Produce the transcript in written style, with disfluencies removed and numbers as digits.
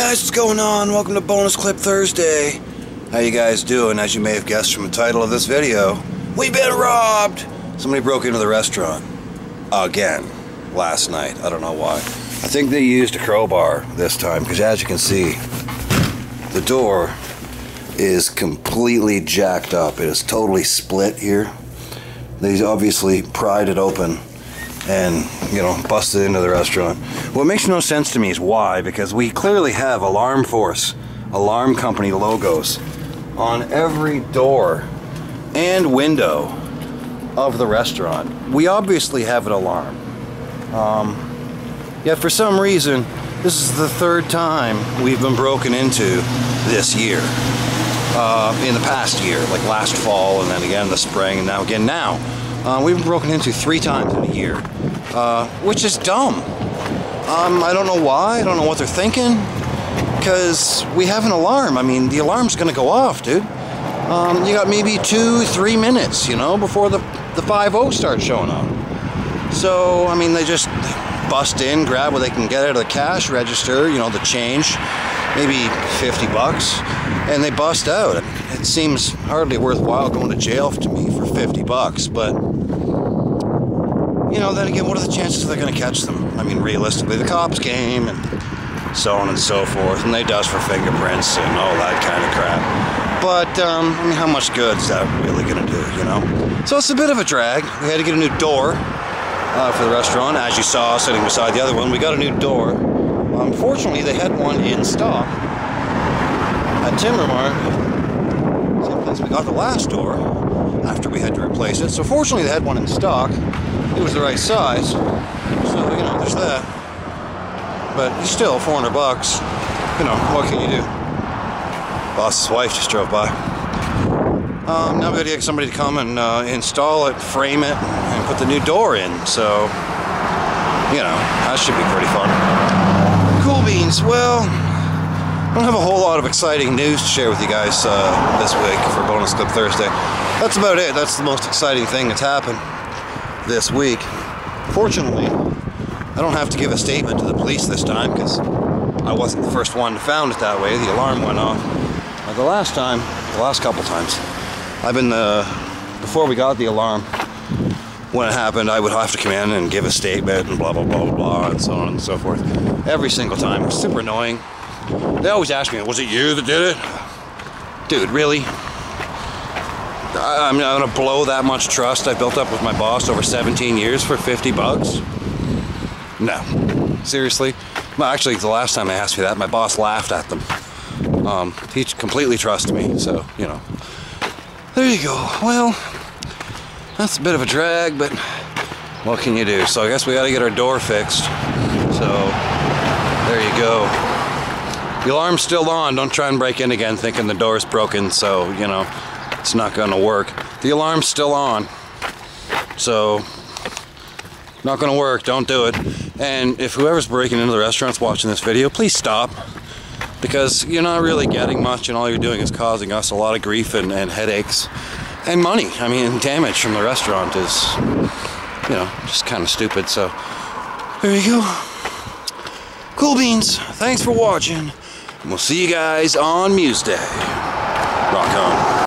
guys, what's going on? Welcome to Bonus Clip Thursday. How you guys doing? As you may have guessed from the title of this video, we've been robbed! Somebody broke into the restaurant. Again. Last night. I don't know why. I think they used a crowbar this time, because as you can see, the door is completely jacked up. It is totally split here. They obviously pried it open and, you know, busted into the restaurant. What makes no sense to me is why, because we clearly have Alarm Force, alarm company logos on every door and window of the restaurant. We obviously have an alarm. Yet for some reason, this is the third time we've been broken into this year. In the past year, like last fall, and then again in the spring, and now again now. We've been broken into 3 times in a year, which is dumb. I don't know why, I don't know what they're thinking, because we have an alarm. I mean, the alarm's gonna go off, dude. You got maybe 2-3 minutes, you know, before the 5-0 starts showing up. So, I mean, they just bust in, grab what they can get out of the cash register, you know, the change, maybe 50 bucks, and they bust out. It seems hardly worthwhile going to jail to me for 50 bucks, but, you know, then again, what are the chances they're going to catch them? I mean, realistically, the cops came and so on and so forth, and they dust for fingerprints and all that kind of crap. But, I mean, how much good is that really going to do, you know? So it's a bit of a drag. We had to get a new door for the restaurant, as you saw, sitting beside the other one. We got a new door. Unfortunately, they had one in stock at Timbermark, same place we got the last door after we had to replace it. So fortunately, they had one in stock. It was the right size, so, you know, there's that. But still, 400 bucks, you know, what can you do? Boss's wife just drove by. Now we gotta get somebody to come and install it, frame it, and put the new door in. So, you know, that should be pretty fun. Cool beans. Well, I don't have a whole lot of exciting news to share with you guys this week for Bonus Clip Thursday. That's about it. That's the most exciting thing that's happened this week. Fortunately, I don't have to give a statement to the police this time because I wasn't the first one to found it that way. The alarm went off. The last time, the last couple times, I've been before we got the alarm, when it happened, I would have to come in and give a statement and blah, blah, blah, blah, blah, and so on and so forth. Every single time. It was super annoying. They always ask me, was it you that did it? Dude, really? I'm not going to blow that much trust I built up with my boss over 17 years for 50 bucks? No. Seriously? Well, actually, the last time they asked me that, my boss laughed at them. He completely trusted me, so, you know. There you go. Well, that's a bit of a drag, but what can you do? So I guess we got to get our door fixed. So there you go. The alarm's still on. Don't try and break in again thinking the door's broken. So, you know, it's not going to work. The alarm's still on. So not going to work. Don't do it. And if whoever's breaking into the restaurant's watching this video, please stop. Because you're not really getting much, and all you're doing is causing us a lot of grief and headaches. And money. I mean, damage from the restaurant is, you know, just kind of stupid. So, there you go. Cool beans. Thanks for watching. And we'll see you guys on Museday. Rock on.